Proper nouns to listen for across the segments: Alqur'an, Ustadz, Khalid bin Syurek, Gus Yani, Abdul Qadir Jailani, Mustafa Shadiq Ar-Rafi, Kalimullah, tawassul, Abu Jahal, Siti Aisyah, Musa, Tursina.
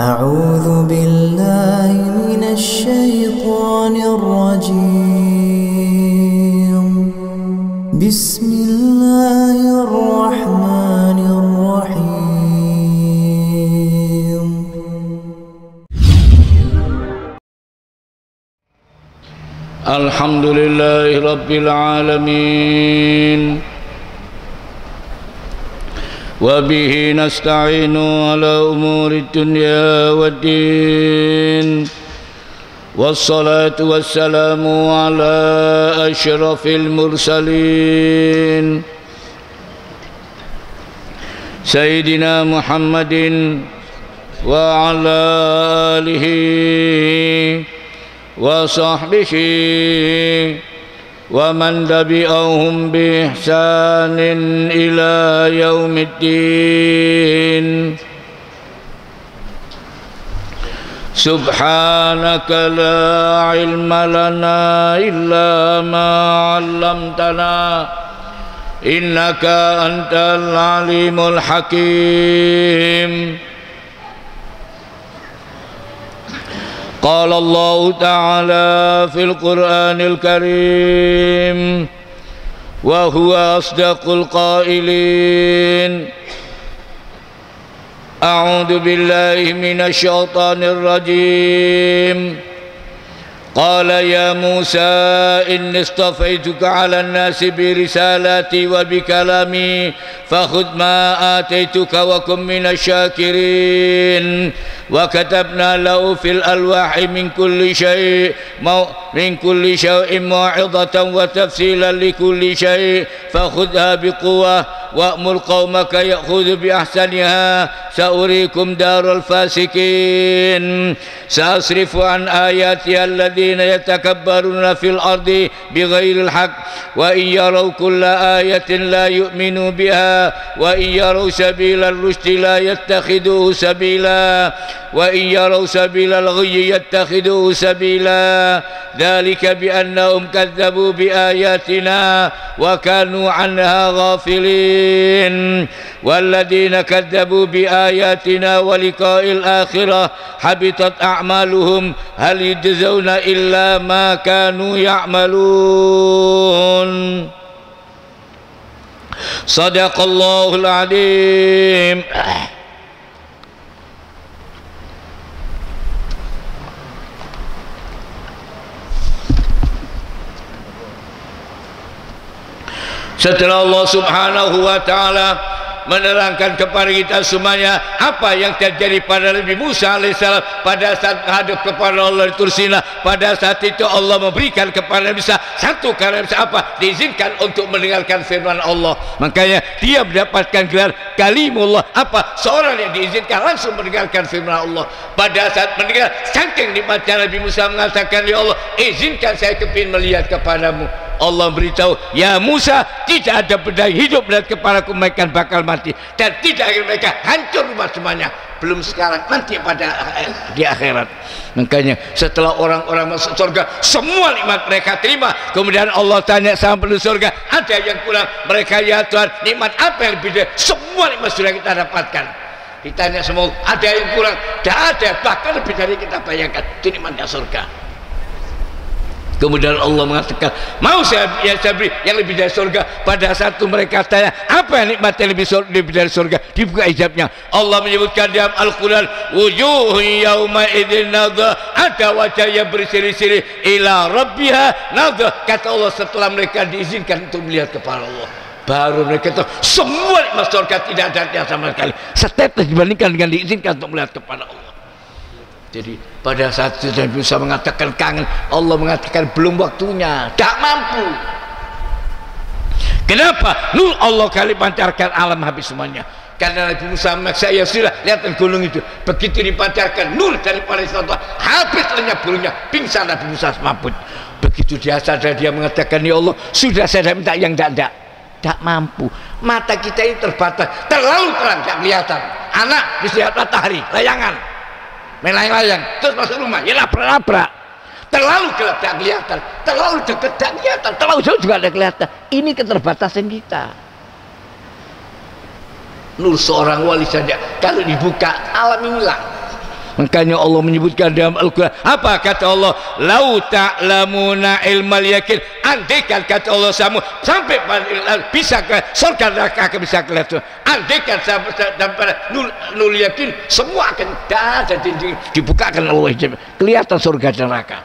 أعوذ بالله من الشيطان الرجيم بسم الله الرحمن الرحيم. الحمد لله رب العالمين وبه نستعين على أمور الدنيا والدين والصلاة والسلام على أشرف المرسلين سيدنا محمد وعلى آله وصحبه ومن تبعهم بإحسان إلى يوم الدين. سبحانك لا علم لنا إلا ما علمتنا إنك أنت العليم الحكيم. قال الله تعالى في القرآن الكريم وهو أصدق القائلين: أعوذ بالله من الشيطان الرجيم. قال يا موسى إني اصطفيتك على الناس برسالتي وبكلامي فخذ ما آتيتك وكن من الشاكرين. وكتبنا له في الألواح من كل شيء موعظة وتفصيلا لكل شيء فخذها بقوة وأمر قومك يأخذ بأحسنها سأريكم دار الفاسقين. سأصرف عن آياتي الذين يتكبرون في الأرض بغير الحق وإن يروا كل آية لا يؤمنوا بها وإن يروا سبيل الرشد لا يتخذوه سبيلا وإن يروا سبيل الغي يتخذوه سبيلا ذلك بأنهم كذبوا بآياتنا وكانوا عنها غافلين. والذين كذبوا بآياتنا ولقاء الآخرة حبطت أعمالهم هل يجزون إلا ما كانوا يعملون. صدق الله العظيم. Setelah Allah subhanahu wa ta'ala menerangkan kepada kita semuanya apa yang terjadi pada Nabi Musa alaihissalam pada saat menghadap kepada Allah di Tursina, pada saat itu Allah memberikan kepada Nabi Musa satu karena apa? Diizinkan untuk mendengarkan firman Allah. Makanya dia mendapatkan gelar kalimullah, apa? Seorang yang diizinkan langsung mendengarkan firman Allah. Pada saat mendengar, saking nikmatnya Nabi Musa mengatakan, ya Allah, izinkan saya kepingin melihat kepadamu. Allah beritahu, ya Musa, tidak ada benda hidup dan kepadaku mereka bakal mati, dan tidak akan mereka hancur rumah semuanya, belum sekarang, nanti pada di akhirat. Makanya setelah orang-orang masuk surga, semua nikmat mereka terima, kemudian Allah tanya sama penduduk surga, ada yang kurang? Mereka, ya Tuhan, nikmat apa yang lebih dari semua nikmat sudah kita dapatkan? Ditanya semua, ada yang kurang? Tidak ada, bahkan lebih dari kita bayangkan. Itu nikmatnya surga. Kemudian Allah mengatakan, mau saya beri yang lebih dari surga. Pada saat itu mereka tanya, apa yang nikmat yang lebih dari surga? Dibuka hijabnya. Allah menyebutkan dalam Al-Quran, wujuh yauma idzin nadha, ada wajah yang berseri-seri ila rabbiha nadha. Kata Allah, setelah mereka diizinkan untuk melihat kepada Allah, baru mereka tahu semua nikmat surga tidak ada sama sekali. Setetes dibandingkan dengan diizinkan untuk melihat kepada Allah. Jadi pada saat itu Nabi Musa mengatakan kangen, Allah mengatakan belum waktunya, tak mampu. Kenapa? Nur Allah kali pancarkan alam habis semuanya. Karena Nabi Musa memaksa, ya sudah, lihatkan gunung itu. Begitu dipancarkan nur daripada Allah, habis lenyap bulunya, pingsan Nabi Musa semaput. Begitu dia sadar, dia mengatakan, ya Allah, sudah saya minta yang tidak. Tak mampu. Mata kita ini terbatas, terlalu terang, tak kelihatan. Anak bisa lihat matahari, layangan, melayang-layang, terus masuk rumah, ya laprak-laprak. Terlalu gelap tak kelihatan, terlalu dekat tak kelihatan, terlalu jauh juga tidak kelihatan. Ini keterbatasan kita. Nur seorang wali saja kalau dibuka, alam hilang. Makanya Allah menyebutkan dalam Al-Quran, apa kata Allah? Lau ta'lamuna ilmal yakin. Andaikan kata Allah kamu sampai bisa ke surga neraka bisa kelihatan. Andaikan sampai nul yakin semua akan ada dibukakan Allah kelihatan surga neraka.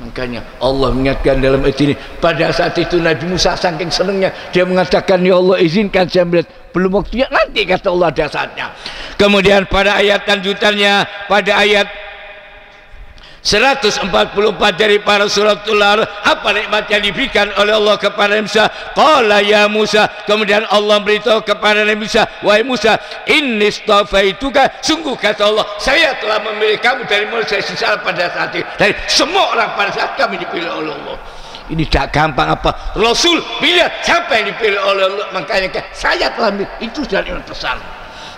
Makanya Allah mengingatkan dalam ayat ini. Pada saat itu Nabi Musa saking senangnya dia mengatakan, ya Allah izinkan saya melihat, belum waktunya, nanti kata Allah ada saatnya. Kemudian pada ayat lanjutannya, pada ayat 144 dari para suratul Ar, apa nikmat yang diberikan oleh Allah kepada Musa? Qala ya Musa, kemudian Allah beritahu kepada Nabi Musa, wahai Musa, innistafaituka, sungguh kata Allah, saya telah memilih kamu dari mulai sisa pada saat itu, dari semua orang pada saat kami dipilih oleh Allah. Ini tak gampang apa Rasul pilih siapa yang dipilih oleh Allah. Makanya saya telah ambil itu dari pesan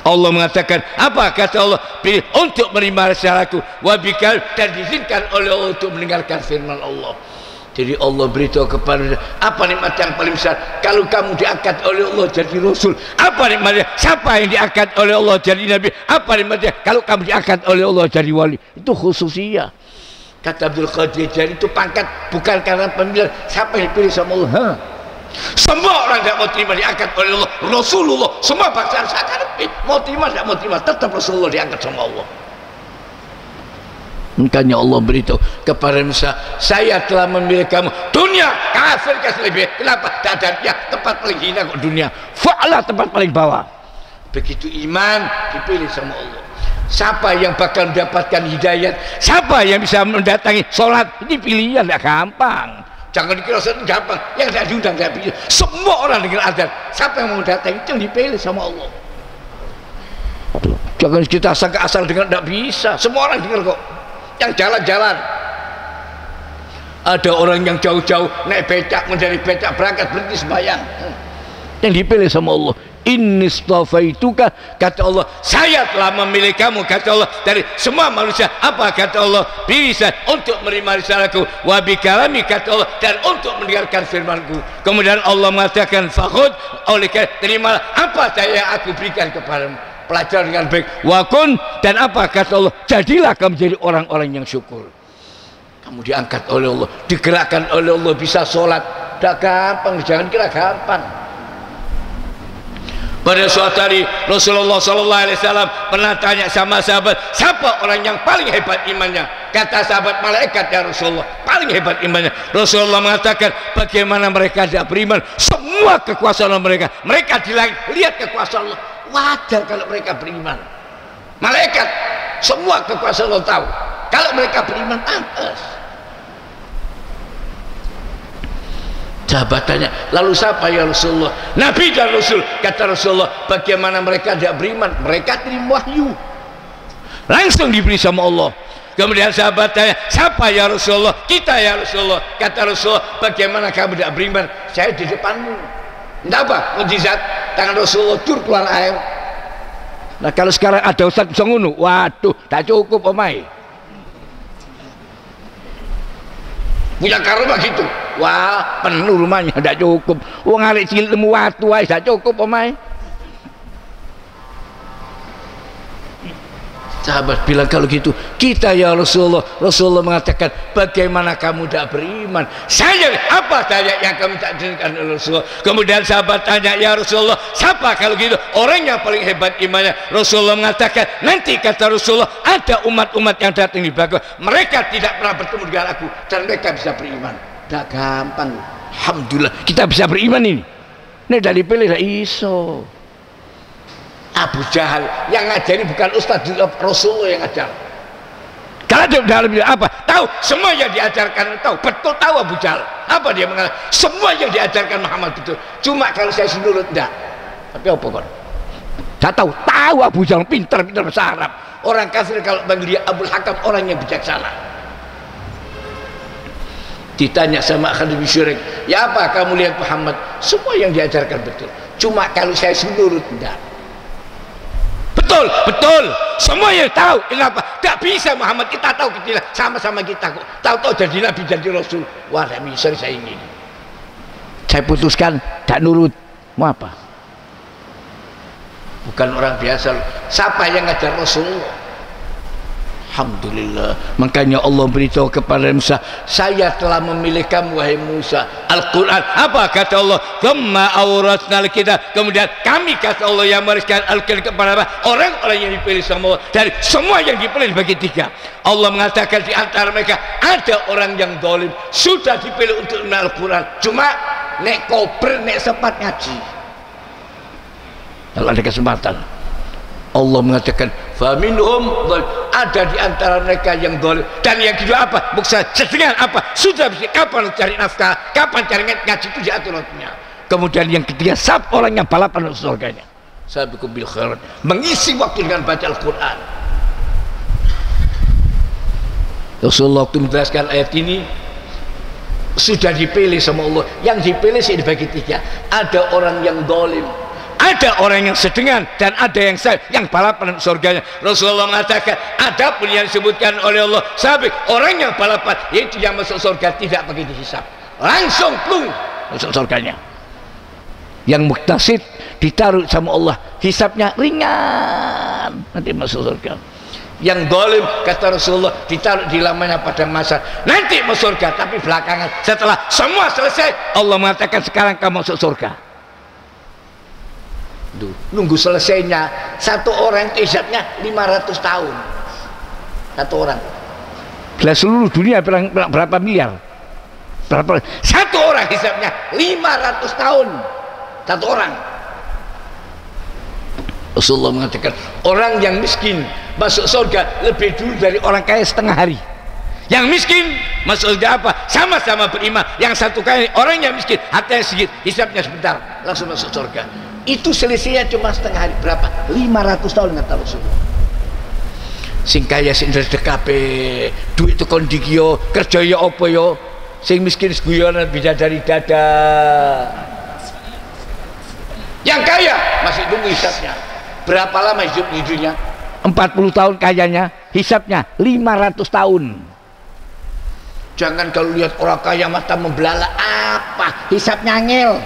Allah mengatakan, apa kata Allah? Pilih untuk menerima syariatku wabikal, dan diizinkan oleh Allah untuk mendengarkan firman Allah. Jadi Allah beritahu kepada, apa nikmat yang paling besar kalau kamu diangkat oleh Allah jadi Rasul? Apa nikmatnya? Siapa yang diangkat oleh Allah jadi Nabi? Apa nikmatnya kalau kamu diangkat oleh Allah jadi Wali? Itu khususiyah. Kata Abdul Qadir Jailani, itu pangkat bukan karena pemilihan, siapa yang dipilih sama Allah? Semua orang tidak mau terima diangkat oleh Allah. Rasulullah, semua paksaan sakaratin mau terima tidak mau terima, tetap Rasulullah diangkat sama Allah. Makanya Allah beritahu kepada Musa, saya telah memilih kamu. Dunia kafir lebih, kenapa? Dadarnya tempat paling hina kok dunia, fa'ala tempat paling bawah. Begitu iman dipilih sama Allah. Siapa yang bakal mendapatkan hidayat? Siapa yang bisa mendatangi sholat? Ini pilihan tidak gampang. Jangan dikira gampang, yang tidak diundang tidak pilih. Semua orang dengan azan, siapa yang mau datang itu dipilih sama Allah. Jangan kita sangka asal dengar, tidak bisa. Semua orang dengar kok. Yang jalan-jalan, ada orang yang jauh-jauh naik becak, mencari becak, berangkat berhenti sembahyang. Yang dipilih sama Allah. Innistafaituka, kata Allah, saya telah memilih kamu, kata Allah, dari semua manusia. Apa kata Allah? Bisa untuk menerima risalahku wabikalami, kata Allah, dan untuk mendengarkan firmanku. Kemudian Allah mengatakan, fakhud, oleh terimalah apa saya aku berikan kepadamu, pelajaran dengan baik, wakun, dan apa kata Allah, jadilah kamu jadi orang-orang yang syukur. Kamu diangkat oleh Allah, digerakkan oleh Allah, bisa sholat. Tidak gampang, jangan kira gampang. Pada suatu hari Rasulullah SAW pernah tanya sama sahabat, siapa orang yang paling hebat imannya? Kata sahabat, malaikat ya Rasulullah, paling hebat imannya. Rasulullah mengatakan, bagaimana mereka tidak beriman? Semua kekuasaan mereka, mereka di langit, lihat kekuasaan Allah, wajar kalau mereka beriman. Malaikat semua kekuasaan Allah tahu, kalau mereka beriman antas. Sahabat tanya, lalu siapa ya Rasulullah? Nabi dan Rasul. Kata Rasulullah, bagaimana mereka tidak beriman? Mereka terima wahyu, langsung diberi sama Allah. Kemudian sahabat tanya, siapa ya Rasulullah? Kita ya Rasulullah. Kata Rasulullah, bagaimana kamu tidak beriman? Saya di depanmu. Tidak apa, mujizat tangan Rasulullah tur keluar air. Nah kalau sekarang ada ustaz bisa ngunu, waduh, tak cukup omai. Punya karomah gitu. Wah, penuh rumahnya, tidak cukup. Wong arek cilik temu watu ae tidak cukup omahe. Sahabat bilang, kalau gitu kita ya Rasulullah. Rasulullah mengatakan, bagaimana kamu tidak beriman? Saya apa tanya yang kamu tak dengarkan oleh Rasulullah. Kemudian sahabat tanya, ya Rasulullah, siapa kalau gitu orang yang paling hebat imannya? Rasulullah mengatakan, nanti kata Rasulullah, ada umat-umat yang datang di belakang, mereka tidak pernah bertemu dengan aku dan mereka bisa beriman. Tidak gampang. Alhamdulillah kita bisa beriman ini. Ini dari pilih tidak iso. Abu Jahal yang ngajari bukan Ustaz, Rasulullah yang ngajar. Kalau dia dalam apa? Tahu semua yang diajarkan, tahu betul, tahu Abu Jahal. Apa dia mengatakan? Semua yang diajarkan Muhammad betul. Cuma kalau saya menurut tidak. Tapi apa kan? Tidak tahu. Tahu Abu Jahal pintar-pintar bahasa Arab. Orang kafir kalau panggil dia Abul Hakam, orang yang bijaksana. Ditanya sama Khalid bin Syurek, ya apa kamu lihat Muhammad? Semua yang diajarkan betul, cuma kalau saya menurut tidak. Betul, betul, semua yang tahu. Kenapa? Tidak bisa Muhammad, kita tahu kita sama-sama kita kok. Tahu-tahu jadi Nabi, jadi Rasul. Wah, tidak bisa saya ini. Saya putuskan, tidak nurut. Mau apa? Bukan orang biasa. Siapa yang ngajar Rasulullah? Alhamdulillah. Makanya Allah beritahu kepada Musa, saya telah memilih kamu wahai Musa. Al-Quran, apa kata Allah? Thumma awratnal kitab, kemudian kami kata Allah yang mewariskan Al-Quran kepada orang-orang yang dipilih sama Allah. Dari semua yang dipilih bagi tiga, Allah mengatakan di antara mereka ada orang yang zalim, sudah dipilih untuk Al-Quran, cuma nek koper, nek sempat ngaji. Kalau ada kesempatan, Allah mengatakan faminhum zalim, ada di antara mereka yang zalim. Dan yang kedua apa? Bukan setengah apa? Sudah bisa, kapan cari nafkah, kapan cari ngaji, itu diatur waktunya. Kemudian yang ketiga, siapa orang yang balapan untuk surganya? Sabiqu bil khairat, mengisi waktu dengan baca Al-Qur'an. Rasulullah itu menjelaskan ayat ini, sudah dipilih sama Allah. Yang dipilih sih dibagi tiga, ada orang yang zalim, ada orang yang sedengan, dan ada yang saya yang balapan surganya. Rasulullah mengatakan ada pun yang disebutkan oleh Allah sabiq, orang yang balapan, yaitu yang masuk surga tidak begitu hisab, langsung plung masuk surganya. Yang muktasid ditaruh sama Allah, hisabnya ringan, nanti masuk surga. Yang zalim kata Rasulullah ditaruh di lamanya pada masa, nanti masuk surga tapi belakangan setelah semua selesai. Allah mengatakan sekarang kamu masuk surga. Nunggu selesainya satu orang hisabnya 500 tahun satu orang. Bila seluruh dunia berapa miliar, berapa, satu orang hisabnya 500 tahun satu orang. Rasulullah mengatakan orang yang miskin masuk surga lebih dulu dari orang kaya setengah hari. Yang miskin masuk surga apa? Sama-sama beriman. Yang satu kaya, orang yang miskin hatinya sedikit, hisabnya sebentar langsung masuk surga. Itu selisihnya cuma setengah hari, berapa? 500 tahun kata Rasulullah. Sing kaya sing sedekah duit itu kondigio, kerja ya apa ya, sing miskin seguyonan bisa dari dada. Yang kaya masih tunggu hisabnya, berapa lama hidupnya? 40 tahun kayanya, hisabnya 500 tahun. Jangan kalau lihat orang kaya mata membelalak, apa hisabnya ngel.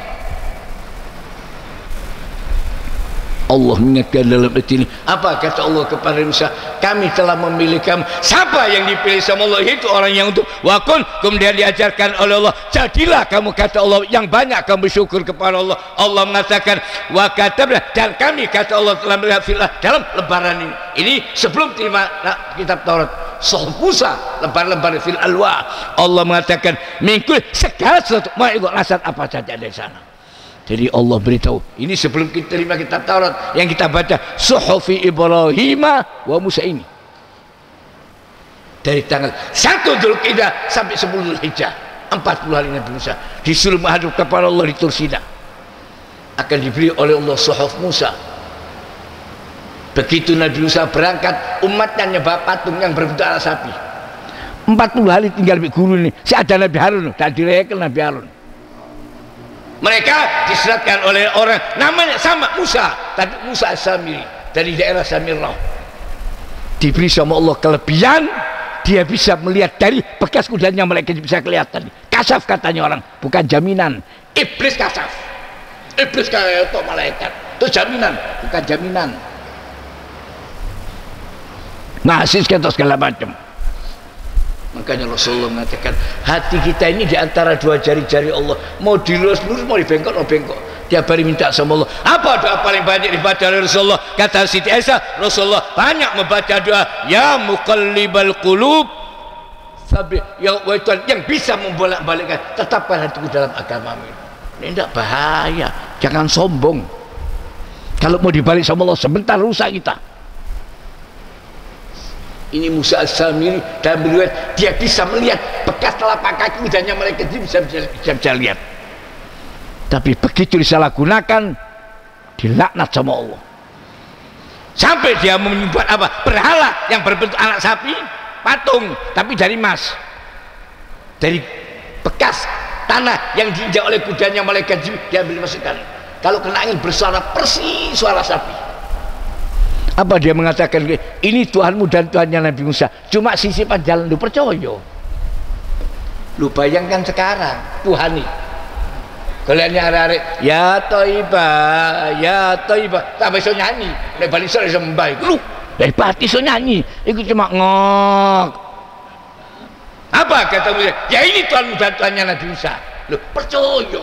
Allah mengingatkan dalam ayat ini, apa kata Allah kepada Musa? Kami telah memilih kamu. Siapa yang dipilih sama Allah itu orang yang untuk wakun, kemudian diajarkan oleh Allah, jadilah kamu kata Allah yang banyak kamu bersyukur kepada Allah. Allah mengatakan wa katabna, dan kami kata Allah telah melihat filah dalam lebaran ini sebelum terima kitab Taurat, Suhuf Musa, lembar-lembar fil alwah. Allah mengatakan minggu segala sesuatu mau ikut nasihat apa saja dari sana. Jadi Allah beritahu, ini sebelum kita terima kitab Taurat yang kita baca Suhufi Ibrahim wa Musa ini, dari tanggal 1 Dzulqa'dah sampai 10 Dzulhijjah, 40 hari Nabi Musa disuruh menghadap kepada Allah di Tur Sina, akan diberi oleh Allah Suhuf Musa. Begitu Nabi Musa berangkat, umatnya nyembah patung yang berbentuk ala sapi. 40 hari tinggal di guru ini, si ada Nabi Harun, tak direken Nabi Harun. Mereka diseratkan oleh orang namanya sama Musa, tapi Musa Samiri dari daerah Samirah. Diberi sama Allah kelebihan, dia bisa melihat dari bekas kudanya mereka bisa kelihatan. Kasaf katanya orang, bukan jaminan. Iblis kasaf, iblis kayak itu malaikat, itu jaminan, bukan jaminan. Nah, atau segala macam. Makanya Rasulullah mengatakan hati kita ini di antara dua jari-jari Allah, mau dilurus-lurus mau dibengkok, mau bengkok. Tiap hari minta sama Allah. Apa doa paling banyak dibaca oleh Rasulullah? Kata Siti Aisyah, Rasulullah banyak membaca doa ya muqallibal qulub, yang bisa membolak-balikkan, tetapkan hatiku dalam agamamu. Ini tidak bahaya, jangan sombong. Kalau mau dibalik sama Allah sebentar rusak kita. Ini Musa Al-Samiri dan beliau dia bisa melihat bekas telapak kaki udahnya mereka bisa lihat. Tapi begitu disalahgunakan dilaknat sama Allah. Sampai dia membuat apa? Berhala yang berbentuk anak sapi, patung, tapi dari emas. Dari bekas tanah yang diinjak oleh kudanya malaikat jin dia ambil masukkan. Kalau kena angin bersuara persis suara sapi. Apa dia mengatakan ini Tuhanmu dan Tuhannya Nabi Musa, cuma sisipan jalan, lu percaya? Lu bayangkan sekarang Tuhan nih kaliannya hari-hari ya Toiba, ya Toiba tak bisa nyanyi, balik sore bisa membaik lu Lepas iso nyanyi, itu cuma ngok. Apa kata Musa? Ya ini Tuhan bantuannya Nabi Musa. Loh, percaya.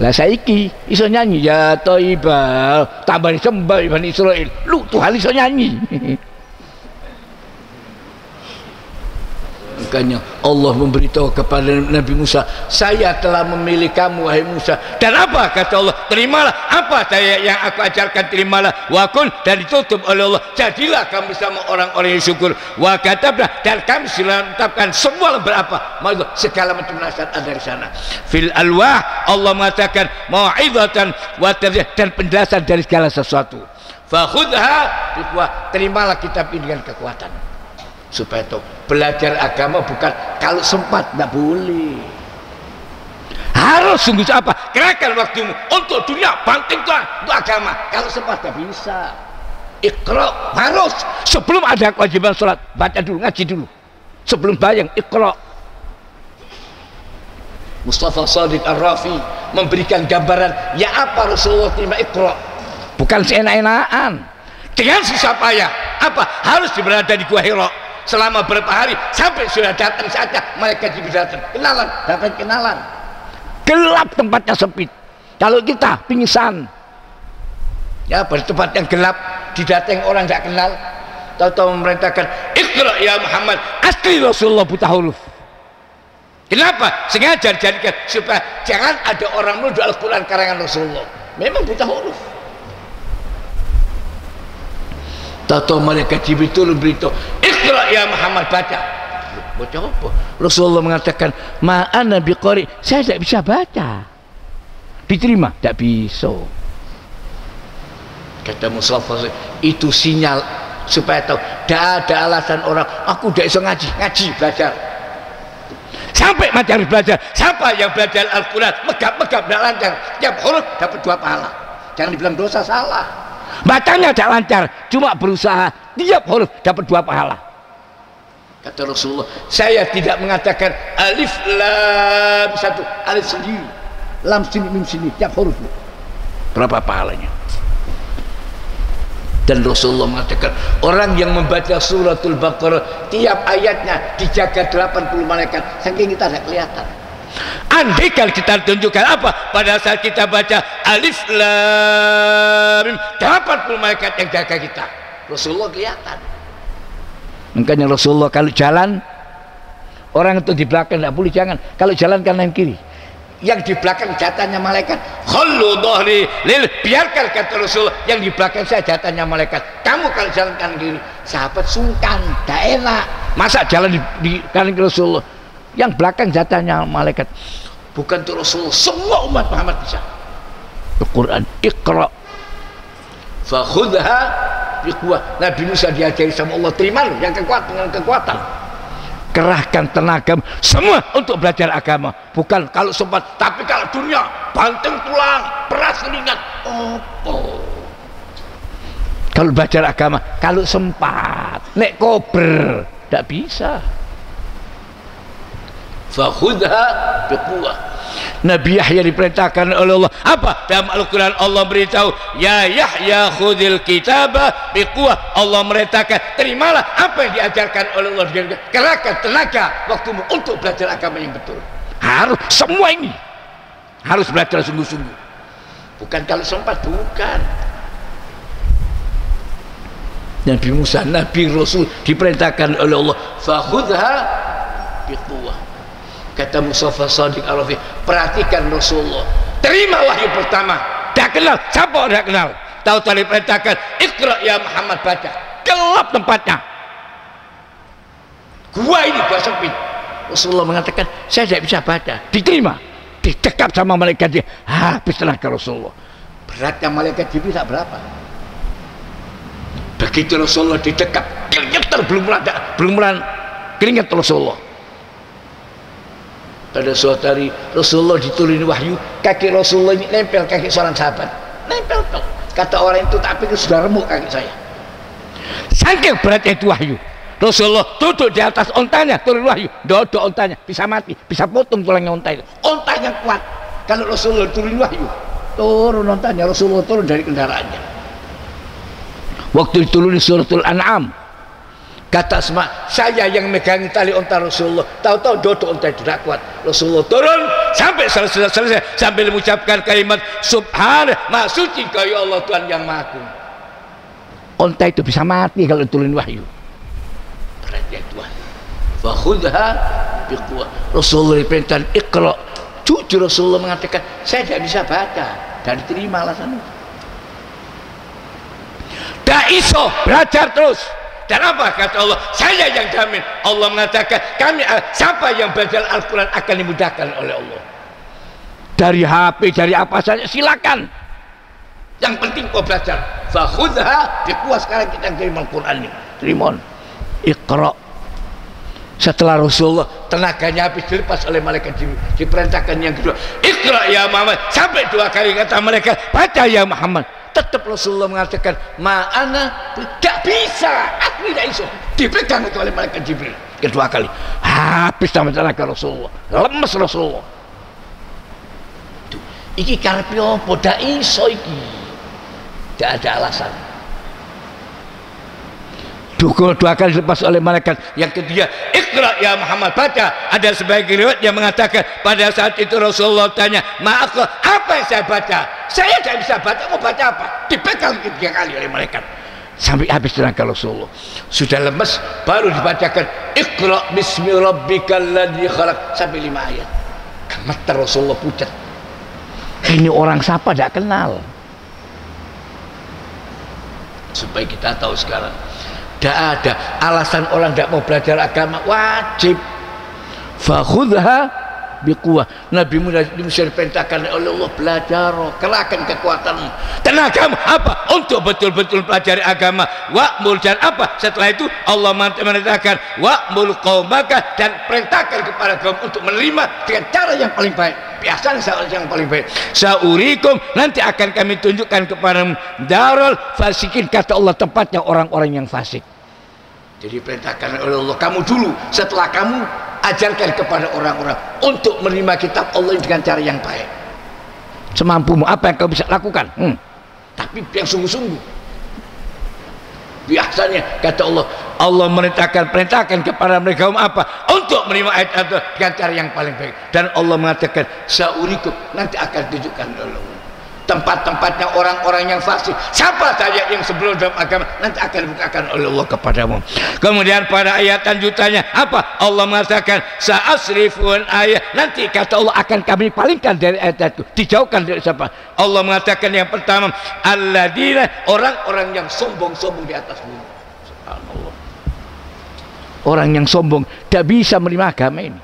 Lah saiki iso nyanyi ya Thaibah, tambah sembah Bani Israil. Lu Tuhan iso nyanyi. Makanya Allah memberitahu kepada Nabi Musa, saya telah memilih kamu wahai Musa. Dan apa kata Allah? Terimalah apa saya yang aku ajarkan, terimalah. Wakun, dan ditutup oleh Allah, jadilah kamu sama orang-orang yang syukur. Wa katabna, dan kami sudah menetapkan semua berapa maksudnya segala macam nasihat ada di sana. Fil alwah, Allah mengatakan mau'izatan wa tadhkirah, dan penjelasan dari segala sesuatu. Fa khudha, terimalah kitab ini dengan kekuatan. Supaya itu belajar agama bukan kalau sempat, tidak boleh, harus sungguh apa, kerahkan waktumu untuk dunia, bantingkan untuk agama. Kalau sempat tidak bisa. Iqra, harus sebelum ada kewajiban sholat, baca dulu, ngaji dulu sebelum bayang. Iqra. Mustafa Shadiq Ar-Rafi memberikan gambaran ya apa Rasulullah terima Iqra, bukan seenak-enakan, dengan susah payah. Apa? Harus berada di Gua Hira selama berapa hari sampai sudah datang saatnya mereka datang, kenalan, dapat kenalan. Gelap, tempatnya sempit. Kalau kita pingsan ya pada tempat yang gelap didatang orang tidak kenal, tahu-tahu memerintahkan Iqra ya Muhammad. Asli Rasulullah buta huruf. Kenapa? Sengaja dijadikan supaya jangan ada orang menuduh Al-Quran karangan Rasulullah, memang buta huruf. Tahu-tahu mereka Jibril turun beritahu Iqra ya Muhammad, baca. Baca apa? Rasulullah mengatakan ma'ana biqari, saya tidak bisa baca. Diterima? Tidak bisa. Kata Mustafa, itu sinyal supaya tahu tidak ada alasan orang aku tidak bisa ngaji, ngaji belajar sampai macam belajar, sampai yang belajar Al-Quran megap-megap tidak lancar, tiap huruf dapat 2 pahala. Jangan dibilang dosa, salah. Bacanya tidak lancar, cuma berusaha tiap huruf dapat 2 pahala. Kata Rasulullah, saya tidak mengatakan alif lam 1, alif sendiri, lam sini, mim sini, tiap huruf berapa pahalanya. Dan Rasulullah mengatakan orang yang membaca suratul Baqarah tiap ayatnya dijaga 80 malaikat, saking kita tidak kelihatan. Andai kalau kita tunjukkan apa pada saat kita baca alif lam, dapat malaikat yang jaga kita. Rasulullah kelihatan. Makanya Rasulullah kalau jalan, orang itu di belakang tidak boleh, jangan. Kalau jalan kanan kiri, yang di belakang jatahnya malaikat. Khallu dhahri lil, biarkan kata Rasulullah, yang di belakang saya jatahnya malaikat. Kamu kalau jalan kanan kiri, sahabat sungkan, tidak enak. Masa jalan di kanan kiri Rasulullah? Yang belakang jatahnya malaikat, bukan tuh Rasulullah, semua umat Muhammad bisa. Al-Quran, Iqra. Fakhudha biquwah. Nabi Musa diajari sama Allah, terima yang kekuatan, dengan kekuatan. Kerahkan tenaga semua untuk belajar agama, bukan kalau sempat, tapi kalau dunia banting tulang, peras keringat. Oh. Kalau belajar agama, kalau sempat, nek kober, tidak bisa. Fakhudha biquwah. Nabi Yahya diperintahkan oleh Allah apa? Dalam Al-Quran Allah beritahu ya Yahya khudil kitaba biquwah. Allah merintahkan terimalah apa yang diajarkan oleh Allah, kerahkan tenaga waktumu untuk belajar agama yang betul. Harus semua ini harus belajar sungguh-sungguh, bukan kalau sempat, bukan. Nabi Musa, Nabi Rasul diperintahkan oleh Allah fakhudha biquwah. Kata Mustafa Shadiq Ar-Rafi, perhatikan Rasulullah terima wahyu pertama, tidak kenal, siapa orang tidak kenal, tahu-tahu diperintahkan Iqra ya Muhammad, baca. Gelap tempatnya, gua ini gua sempit. Rasulullah mengatakan saya tidak bisa baca, diterima, dicekap sama malaikat dia. Habis tenaga Rasulullah, beratnya malaikat Jibril tak berapa. Begitu Rasulullah dicekap, keringat belum keringat Rasulullah. Pada suatu hari Rasulullah dituruni wahyu, kaki Rasulullah ini nempel kaki seorang sahabat, nempel tok. Kata orang itu, tak pikir sudah remuk kaki saya, saking beratnya itu wahyu. Rasulullah duduk di atas ontanya, turun wahyu, dodok ontanya, bisa mati, bisa potong tulangnya ontanya. Ontanya kuat, kalau Rasulullah turun wahyu, turun ontanya. Rasulullah turun dari kendaraannya, Waktu ditulis suratul An'am, kata Asma, saya yang megang tali unta Rasulullah, tahu-tahu dodok unta tidak kuat, Rasulullah turun sampai selesai sambil mengucapkan kalimat subhanallah, maha suci kau ya Allah Tuhan yang maha agung. Unta itu bisa mati kalau turun wahyu. Berarti Tuhan fa khudha biquwwah. Rasulullah perintah Iqra, jujur Rasulullah mengatakan saya tidak bisa baca dan terima alasan itu. Dak iso belajar terus. Dan apa kata Allah? Saya yang jamin. Allah mengatakan, kami siapa yang belajar Al-Quran akan dimudahkan oleh Allah. Dari HP, dari apa saja silakan. Yang penting kau belajar. Fakhudha dikuas. Sekarang kita terima Al-Quran ini. Terima. Iqra. Setelah Rasulullah tenaganya habis dilepas oleh malaikat Jibril, diperintahkan yang kedua. Iqra ya Muhammad. Sampai dua kali kata mereka, baca ya Muhammad. Tetap Rasulullah mengatakan ma'ana tidak bisa, aku tidak bisa. Dipegang oleh malaikat Jibril kedua kali, habis sama tenaga Rasulullah, lemes Rasulullah. Tuh, iki karepe opo dak iso iki, tidak ada alasan. Dukul dua kali lepas oleh malaikat yang ketiga, Iqra ya Muhammad, baca. Ada sebagian riwayat yang mengatakan pada saat itu Rasulullah tanya, maaf apa yang saya baca? Saya tidak bisa baca, mau baca apa? Dipegang tiga kali oleh malaikat sampai habis tenaga Rasulullah. Sudah lemes, baru dibacakan Iqra bismi rabbikal ladzi khalaq sampai 5 ayat. Mata Rasulullah pucat. Ini orang siapa tidak kenal. Supaya kita tahu sekarang, tidak ada alasan orang tidak mau belajar agama wajib. Fakhudha bikuah. Nabi Musa diperintahkan oleh Allah, belajar, kerahkan kekuatanmu, tenagamu apa untuk betul-betul pelajari agama. Wa'mul, dan apa setelah itu Allah memerintahkan wa'mul qaumaka, dan perintahkan kepada kaum untuk menerima dengan cara yang paling baik, biasanya yang paling baik. Sa'urikum, nanti akan kami tunjukkan kepada darul fasikin, kata Allah, tempatnya orang-orang yang fasik. Jadi perintahkan oleh Allah, kamu dulu, setelah kamu ajarkan kepada orang-orang untuk menerima kitab Allah dengan cara yang baik semampumu, apa yang kamu bisa lakukan, tapi yang sungguh-sungguh. Biasanya kata Allah, Allah perintahkan kepada mereka apa untuk menerima ayat Allah dengan cara yang paling baik, dan Allah mengatakan sa'urikum, nanti akan tunjukkan oleh Allah tempat-tempatnya orang-orang yang fasik. Siapa saja yang sebelum dalam agama nanti akan dibukakan oleh Allah kepadamu. Kemudian pada ayat lanjutannya apa? Allah mengatakan sa'asrifun ayat, nanti kata Allah akan kami palingkan dari ayat itu, dijauhkan dari siapa? Allah mengatakan yang pertama alladzina, orang-orang yang sombong-sombong di atas bumi. Subhanallah. Orang yang sombong tidak bisa menerima agama ini,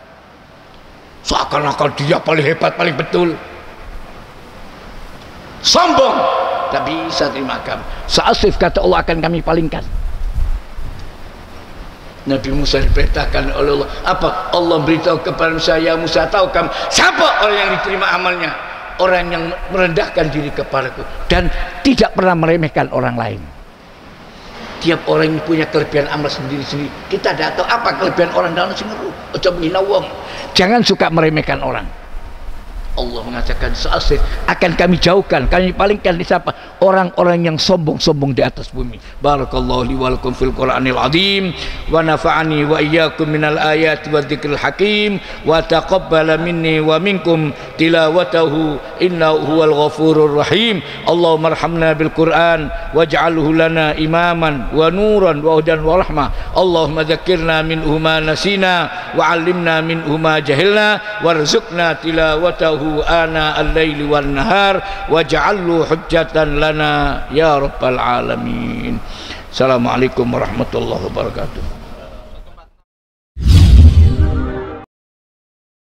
seakan-akan dia paling hebat, paling betul. Sombong tak bisa terima agama. Sa'asif, kata Allah akan kami palingkan. Nabi Musa diperintahkan oleh Allah apa? Allah beritahu kepada Musa, ya Musa, tahu kamu siapa orang yang diterima amalnya? Orang yang merendahkan diri kepadaku dan tidak pernah meremehkan orang lain. Tiap orang yang punya kelebihan amal sendiri-sendiri. Kita tidak tahu apa kelebihan orang dalam sendiri. Jangan suka meremehkan orang. Allah mengatakan seasif akan kami jauhkan, kami palingkan di siapa? Orang-orang yang sombong-sombong di atas bumi. Barakallahu li wa lakum fil Qur'anil azim wa nafa'ani wa iyyakum minal ayati wadh-dhikril hakim wa taqabbala minni wa minkum tilawatahu innahu huwal ghafurur rahim. Allahumma arhamna bil Qur'an waj'alhu lana imaman wa nuran wa hudan wa rahmah. Allahumma dzakirna min huma nasina wa 'allimna min huma jahilna warzuqna tilawatahu ana al-laili wan nahar waj'alhu hujjatan lana ya rabbal alamin. Assalamualaikum warahmatullahi wabarakatuh.